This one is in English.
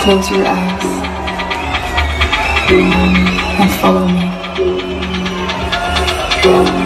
Close your eyes and follow me.